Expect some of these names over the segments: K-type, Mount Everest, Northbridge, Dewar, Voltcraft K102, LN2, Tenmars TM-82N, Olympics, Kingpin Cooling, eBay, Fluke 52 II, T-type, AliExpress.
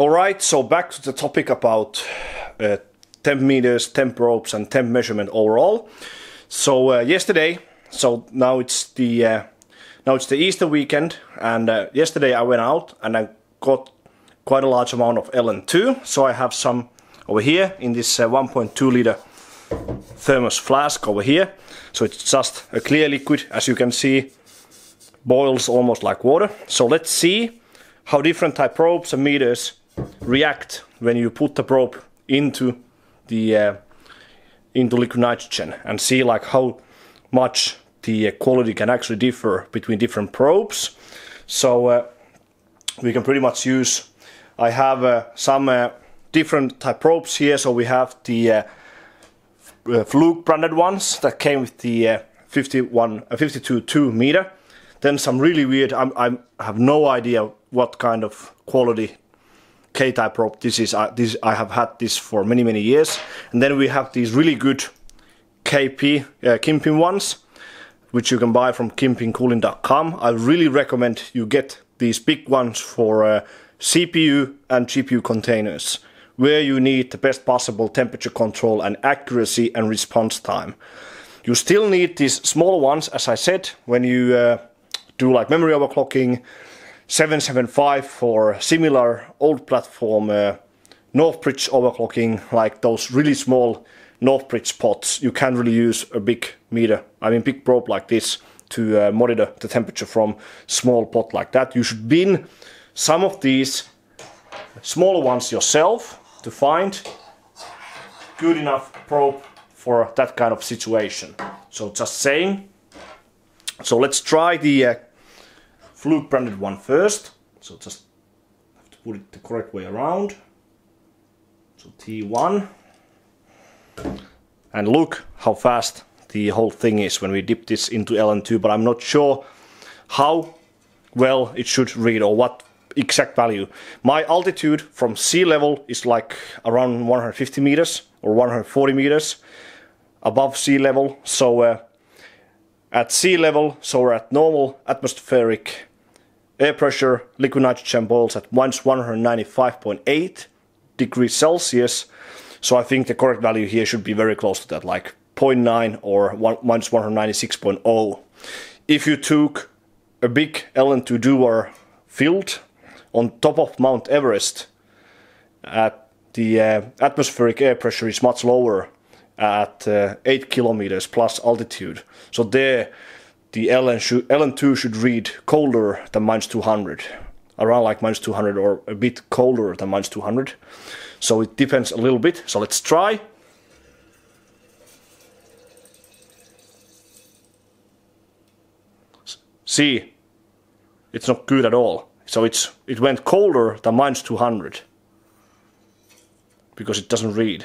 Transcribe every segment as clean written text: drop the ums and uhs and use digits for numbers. Alright, so back to the topic about temp meters, temp probes and temp measurement overall. So yesterday, so now it's the Easter weekend, and yesterday I went out and I got quite a large amount of LN2. So I have some over here in this 1.2 liter thermos flask over here. So it's just a clear liquid, as you can see, boils almost like water. So let's see how different type probes and meters react when you put the probe into the liquid nitrogen, and see like how much the quality can actually differ between different probes. So we can pretty much use, I have some different type probes here. So we have the Fluke branded ones that came with the 52 II meter. Then some really weird, I have no idea what kind of quality K-type probe this is. I have had this for many years. And then we have these really good Kingpin ones, which you can buy from kingpincooling.com. I really recommend you get these big ones for CPU and GPU containers, where you need the best possible temperature control and accuracy and response time. You still need these smaller ones, as I said, when you do like memory overclocking, 775 for similar old platform Northbridge overclocking, like those really small Northbridge pots. You can't really use a big meter, I mean big probe like this to monitor the temperature from small pot like that. You should bin some of these smaller ones yourself to find good enough probe for that kind of situation. So just saying. So let's try the Fluke branded one first. So just have to put it the correct way around. So T1, and look how fast the whole thing is when we dip this into LN2, but I'm not sure how well it should read or what exact value. My altitude from sea level is like around 150 meters or 140 meters above sea level. So at sea level, so we're at normal atmospheric air pressure, liquid nitrogen boils at -195.8 degrees Celsius. So I think the correct value here should be very close to that, like 0.9 or -196.0. If you took a big LN2 Dewar field on top of Mount Everest, the atmospheric air pressure is much lower at 8 kilometers plus altitude. So there the LN2 should read colder than -200, around like -200 or a bit colder than -200. So it depends a little bit. So let's try. See, it's not good at all. So it went colder than -200 because it doesn't read.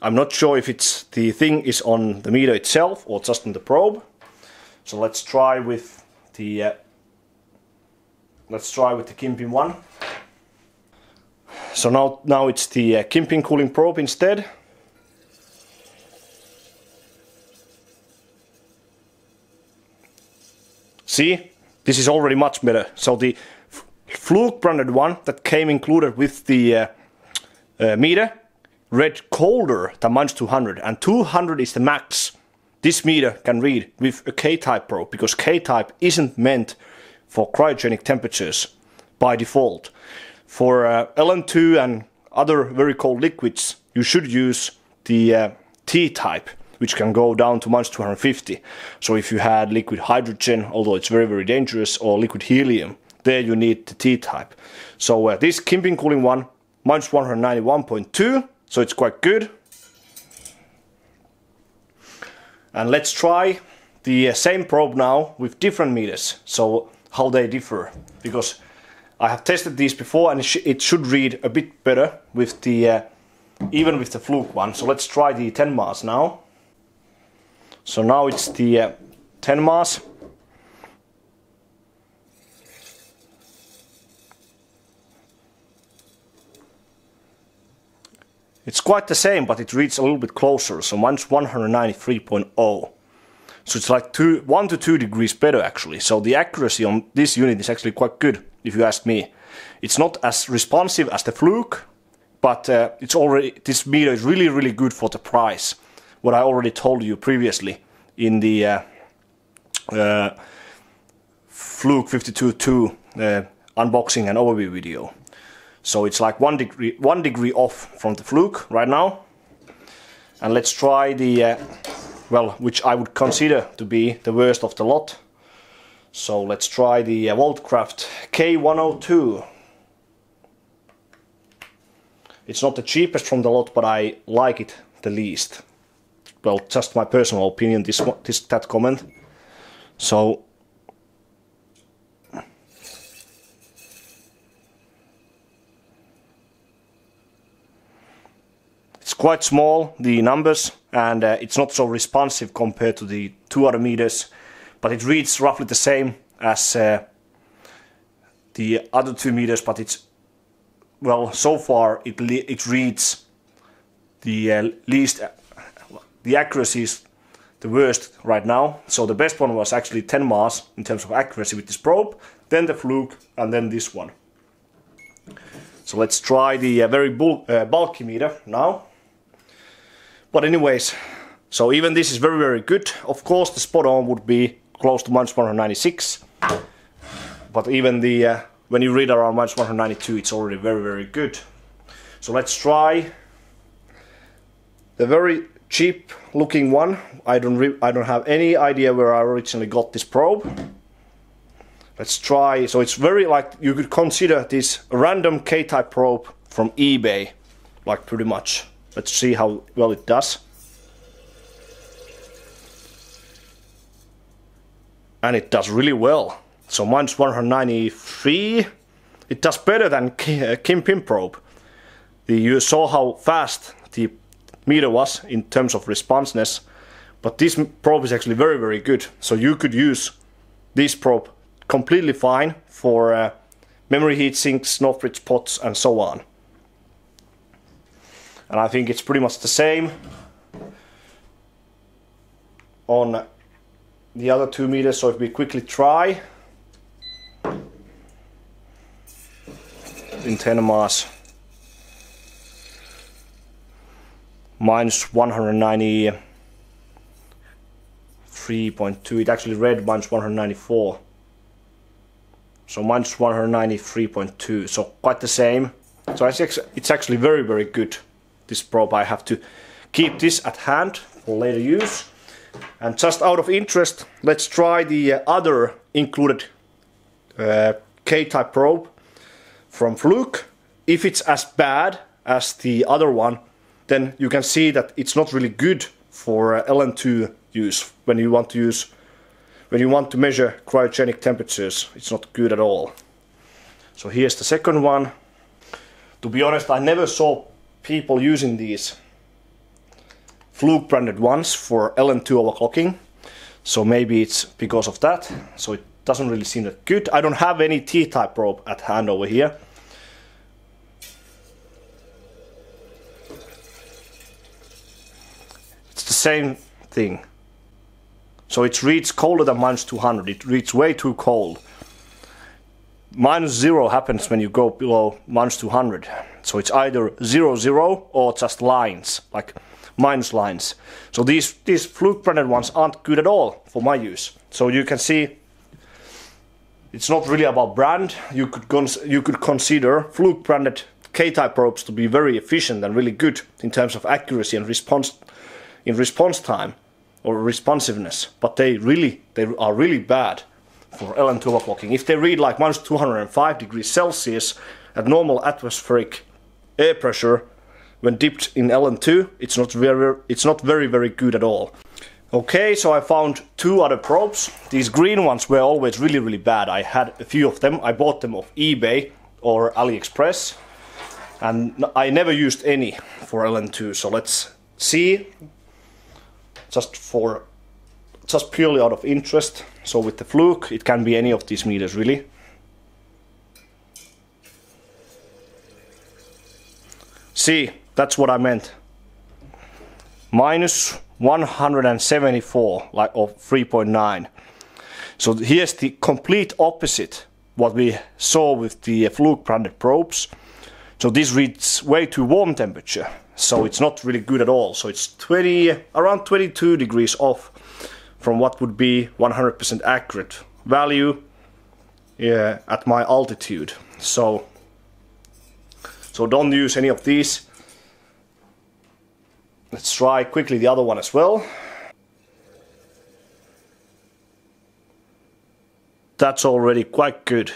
I'm not sure if it's the thing is on the meter itself or just on the probe. So let's try with the Kingpin one. So now it's the Kingpin cooling probe instead. See, this is already much better. So the Fluke branded one that came included with the meter read colder than -200, and 200 is the max this meter can read with a K-type probe, because K-type isn't meant for cryogenic temperatures by default. For LN2 and other very cold liquids, you should use the T-type, which can go down to -250. So if you had liquid hydrogen, although it's very dangerous, or liquid helium, there you need the T-type. So this Kingpin cooling one, -191.2. So it's quite good. And let's try the same probe now with different meters, so how they differ, because I have tested these before and it should read a bit better with the even with the Fluke one. So let's try the Tenmars now. So now it's the Tenmars. It's quite the same, but it reads a little bit closer, so -193.0. So it's like 1 to 2 degrees better actually. So the accuracy on this unit is actually quite good, if you ask me. It's not as responsive as the Fluke, but it's already, this meter is really, really good for the price. What I already told you previously in the Fluke 52 II unboxing and overview video. So it's like one degree off from the Fluke right now. And let's try the, well, which I would consider to be the worst of the lot. So let's try the Voltcraft K102. It's not the cheapest from the lot, but I like it the least. Well, just my personal opinion, that comment. So it's quite small, the numbers, and it's not so responsive compared to the two other meters, but it reads roughly the same as the other 2 meters, but it's, well, so far it reads the least. The accuracy is the worst right now, so the best one was actually Tenmars in terms of accuracy with this probe, then the Fluke, and then this one. So let's try the very bulky meter now. But anyways, so even this is very, very good. Of course the spot on would be close to -196, but even the when you read around -192, it's already very, very good. So let's try the very cheap looking one. I don't have any idea where I originally got this probe. Let's try, so it's very, like, you could consider this random K-type probe from eBay, like, pretty much. Let's see how well it does. And it does really well. So -193, it does better than Kingpin probe. You saw how fast the meter was in terms of responsiveness, but this probe is actually very, very good. So you could use this probe completely fine for memory heat sinks, Northbridge pots, and so on. And I think it's pretty much the same on the other 2 meters. So if we quickly try in Tenmars, -193.2. It actually read -194. So -193.2. So quite the same. So it's actually very, very good, this probe. I have to keep this at hand for later use. And just out of interest, let's try the other included K-type probe from Fluke. If it's as bad as the other one, then you can see that it's not really good for LN2 use. When you want to measure cryogenic temperatures, it's not good at all. So here's the second one. To be honest, I never saw people using these Fluke branded ones for LN2 overclocking, so maybe it's because of that. So it doesn't really seem that good. I don't have any T-type probe at hand over here. Same thing. So it reads colder than -200. It reads way too cold. -0 happens when you go below -200. So it's either 0, 0 or just lines, like minus lines. So these Fluke branded ones aren't good at all for my use. So you can see it's not really about brand. You could consider Fluke branded K-type probes to be very efficient and really good in terms of accuracy and response time or responsiveness, but they are really bad for LN2 overclocking. If they read like -205°C at normal atmospheric air pressure when dipped in LN2, it's not very, very good at all. Okay, so I found 2 other probes. These green ones were always really, really bad. I had a few of them. I bought them off eBay or AliExpress, and I never used any for LN2. So let's see. Just purely out of interest. So with the Fluke, it can be any of these meters really. See, that's what I meant. 174 like or 3.9. So here's the complete opposite what we saw with the Fluke branded probes. So this reads way too warm temperature, so it's not really good at all. So it's around 22 degrees off from what would be 100% accurate value at my altitude. So don't use any of these. Let's try quickly the other one as well. That's already quite good.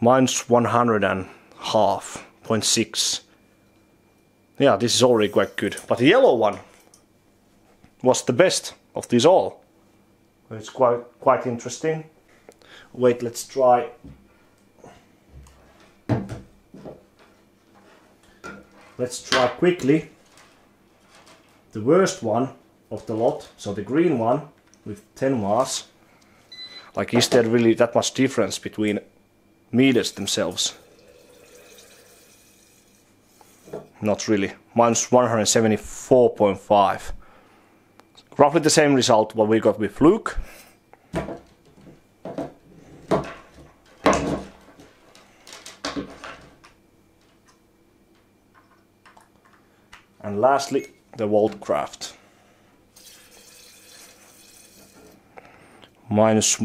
Mine's 100.5. Yeah, this is already quite good. But the yellow one was the best of these all. It's quite interesting. Wait, let's try. Let's try quickly the worst one of the lot, so the green one with Tenmars. Like, is there really that much difference between meters themselves? Not really. Mine's 174.5. Roughly the same result what we got with Fluke. And lastly, the Voltcraft. Minus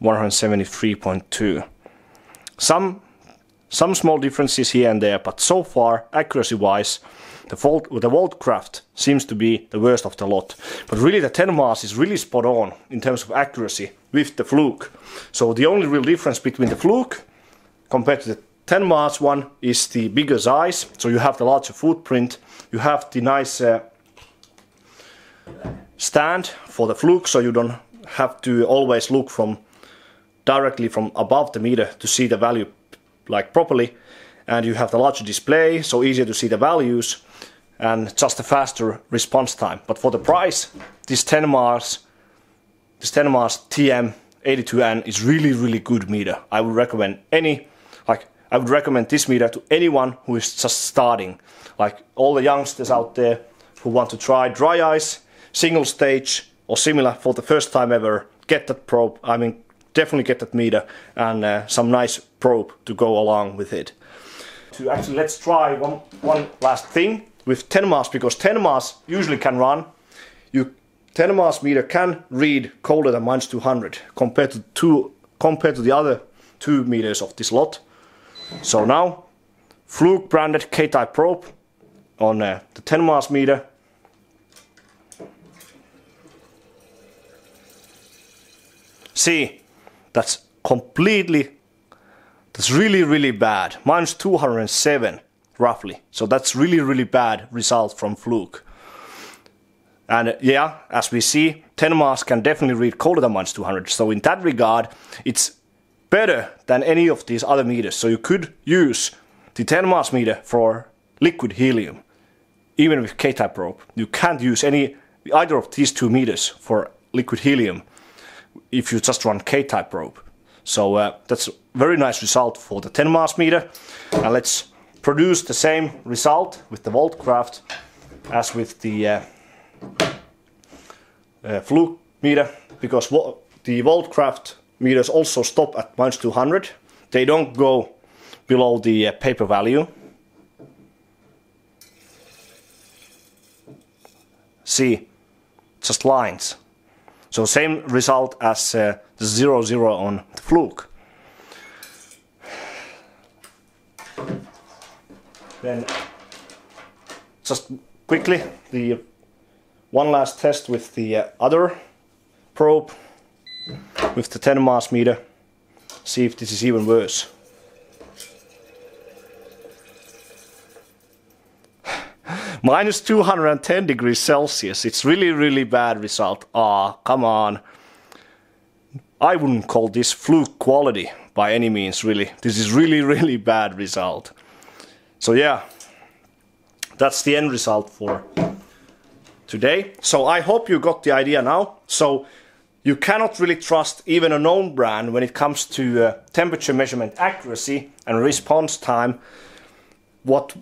173.2. Some small differences here and there, but so far, accuracy-wise, the Voltcraft seems to be the worst of the lot. But really the Tenmars is really spot on in terms of accuracy with the Fluke. So the only real difference between the Fluke compared to the Tenmars one is the bigger size, so you have the larger footprint, you have the nice stand for the Fluke, so you don't have to always look directly from above the meter to see the value like properly, and you have the larger display, so easier to see the values and just a faster response time. But for the price, this Tenmars TM-82N is really good meter. I would recommend this meter to anyone who is just starting, like all the youngsters out there who want to try dry ice, single stage or similar for the first time ever. Get that probe, I mean definitely get that meter and some nice probe to go along with it. So actually let's try one last thing with Tenmars, because Tenmars usually can run. Tenmars meter can read colder than -200 compared to the other 2 meters of this lot. So now, Fluke branded K-type probe on the Tenmars meter. See, that's really bad. -207 roughly. So that's really bad result from Fluke. And yeah, as we see, Tenmars can definitely read colder than -200. So in that regard, it's better than any of these other meters, so you could use the Tenmars meter for liquid helium, even with K-type probe. You can't use either of these 2 meters for liquid helium if you just run K-type probe. So that's a very nice result for the Tenmars meter, and let's produce the same result with the Voltcraft as with the Fluke meter, because the Voltcraft meters also stop at -200. They don't go below the paper value. See, just lines. So same result as 00 on the Fluke. Then just quickly the one last test with the other probe, with the Tenmars meter, see if this is even worse. -210 degrees Celsius, it's really bad result. Ah, come on. I wouldn't call this Fluke quality by any means, really. This is really bad result. So yeah, that's the end result for today. So I hope you got the idea now. So you cannot really trust even a known brand when it comes to temperature measurement accuracy and response time, what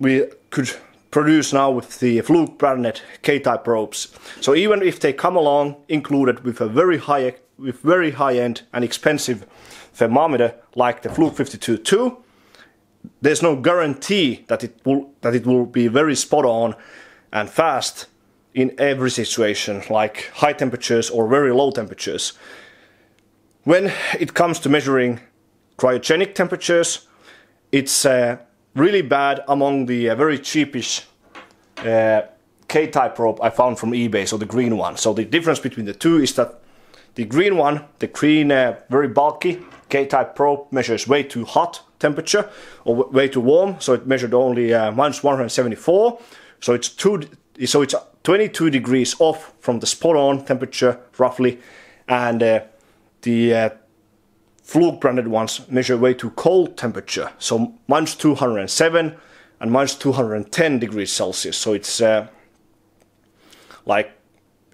we could produced now with the Fluke branded K-type probes. So even if they come along included with a very high-end and expensive thermometer like the Fluke 52 II, there's no guarantee that it will be very spot on and fast in every situation, like high temperatures or very low temperatures. When it comes to measuring cryogenic temperatures, it's really bad among the very cheapish K-type probe I found from eBay, so the green one. So the difference between the two is that the green one, very bulky K-type probe, measures way too hot temperature or way too warm, so it measured only -174, so it's 22 degrees off from the spot-on temperature roughly, and the Fluke branded ones measure way too cold temperature, so -207 and -210 degrees Celsius, so it's like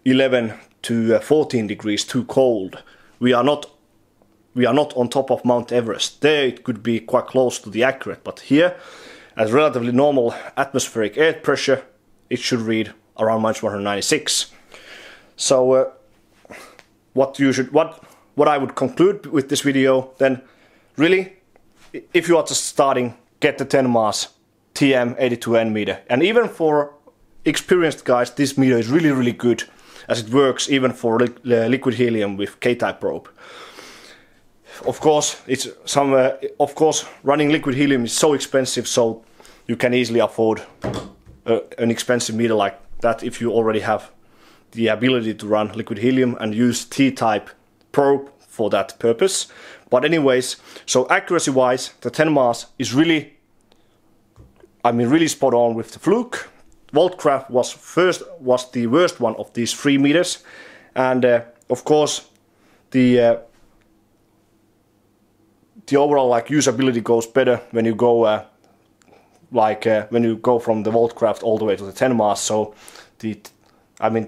11 to 14 degrees too cold. We are not on top of Mount Everest. There it could be quite close to the accurate, but here, as relatively normal atmospheric air pressure, it should read around -196. So what I would conclude with this video then, really, if you are just starting, get the Tenmars TM-82N meter. And even for experienced guys, this meter is really good, as it works even for liquid helium with K-type probe. Of course, it's somewhere. Of course, running liquid helium is so expensive, so you can easily afford an expensive meter like that if you already have the ability to run liquid helium and use T-type probe for that purpose. But anyways, so accuracy-wise, the Tenmars is really, I mean, really spot on with the Fluke. Voltcraft was the worst one of these 3 meters, and of course, the overall usability goes better when you go from the Voltcraft all the way to the Tenmars. So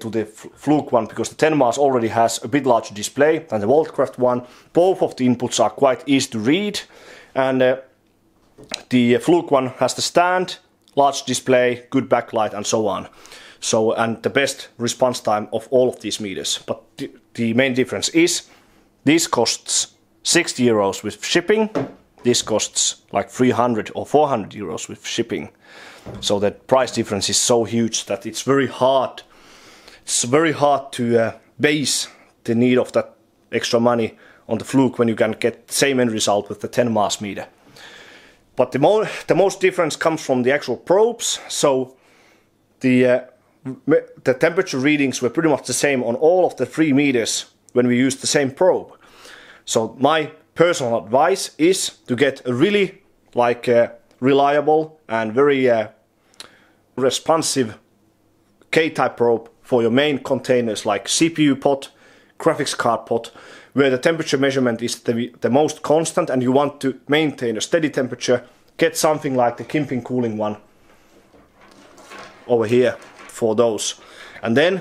to the Fluke one, because the Tenmars already has a bit larger display than the Voltcraft one. Both of the inputs are quite easy to read, and the Fluke one has the stand, large display, good backlight, and so on. So, and the best response time of all of these meters. But the main difference is these costs €60 with shipping. This costs like 300 or 400 euros with shipping. So that price difference is so huge that it's very hard. It's very hard to base the need of that extra money on the Fluke when you can get the same end result with the Tenmars meter. But the most difference comes from the actual probes. So the temperature readings were pretty much the same on all of the 3 meters when we used the same probe. So my personal advice is to get a really reliable and very responsive K-type probe for your main containers like CPU pot, graphics card pot, where the temperature measurement is the most constant and you want to maintain a steady temperature. Get something like the Kingpin Cooling one over here for those. And then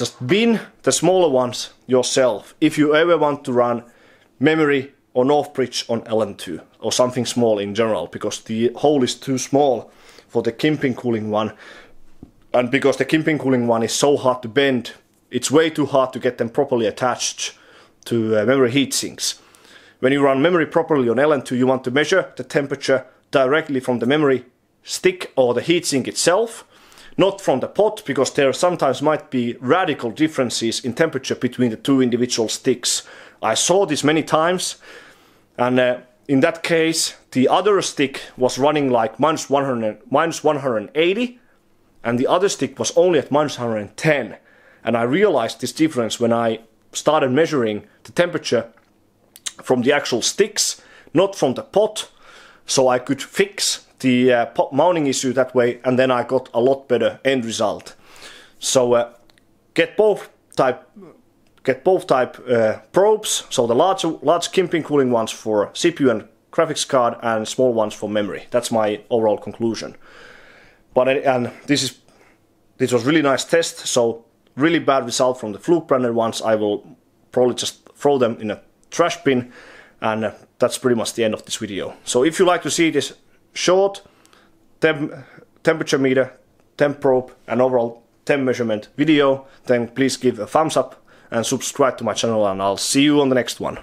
just bin the smaller ones yourself if you ever want to run memory or Northbridge on LN2 or something small in general, because the hole is too small for the Kingpin Cooling one, and because the Kingpin Cooling one is so hard to bend, it's way too hard to get them properly attached to memory heat sinks. When you run memory properly on LN2, you want to measure the temperature directly from the memory stick or the heatsink itself, not from the pot, because there sometimes might be radical differences in temperature between the two individual sticks. I saw this many times, and in that case the other stick was running like -180 and the other stick was only at -110, and I realized this difference when I started measuring the temperature from the actual sticks, not from the pot, so I could fix the pot mounting issue that way, and then I got a lot better end result. So get both type probes, so the large Kingpin Cooling ones for CPU and graphics card, and small ones for memory. That's my overall conclusion. But and this was really nice test. So really bad result from the Fluke branded ones. I will probably just throw them in a trash bin, and that's pretty much the end of this video. So if you like to see this short temperature meter temp probe and overall temp measurement video, then please give a thumbs up and subscribe to my channel, and I'll see you on the next one.